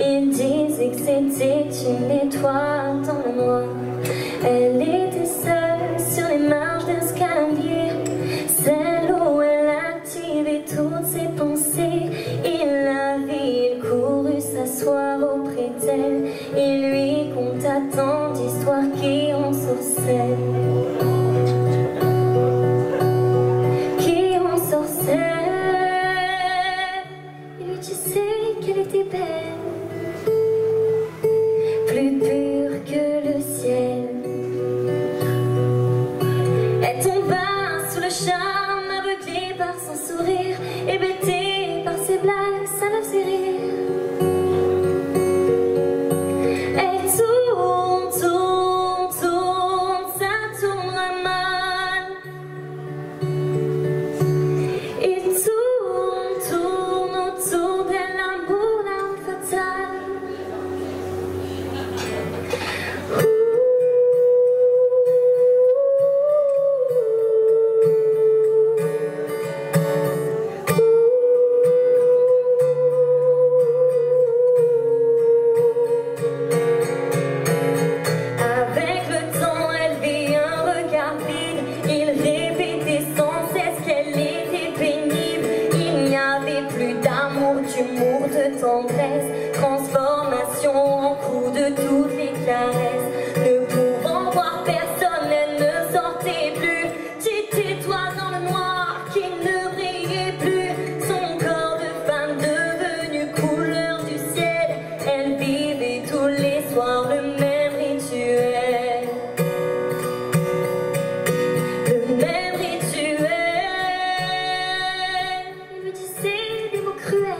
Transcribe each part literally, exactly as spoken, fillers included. Ils disaient que c'était une étoile dans le noir. Elle était seule sur les marches d'escalier, celle où elle activait toutes ses pensées. Il la vit, il courut s'asseoir auprès d'elle. Il lui conta tant d'histoires qui ensorcellent. Plus pur que le ciel, elle tomba sous le charme, aveuglée par son sourire, hébétée par ses blagues, ça la faisait rire. Elle tourne, tourne, tourne, ça tourne mal. Il tourne, tourne autour d'elle, l'amour, l'arme fatale. Humour de tendresse, transformation en cours de toutes les caresses. Ne pouvant voir personne, elle ne sortait plus. Petite étoile dans le noir qui ne brillait plus. Son corps de femme devenu couleur du ciel. Elle vivait tous les soirs le même rituel. Le même rituel. Il me disait des mots cruels.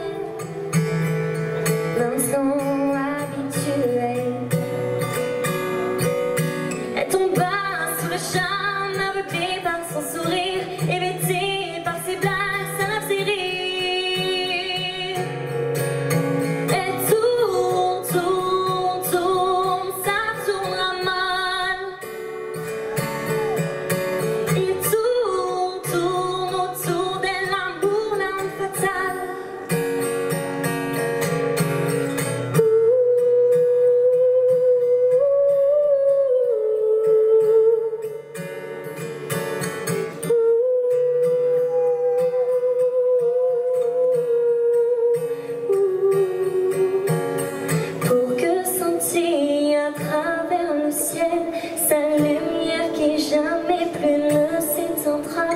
Sa lumière qui jamais plus ne s'éteindra.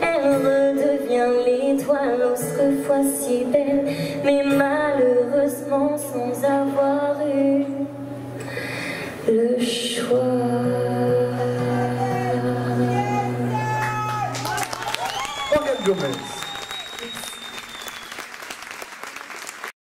Elle redevient l'étoile autrefois si belle, mais malheureusement sans avoir eu le choix.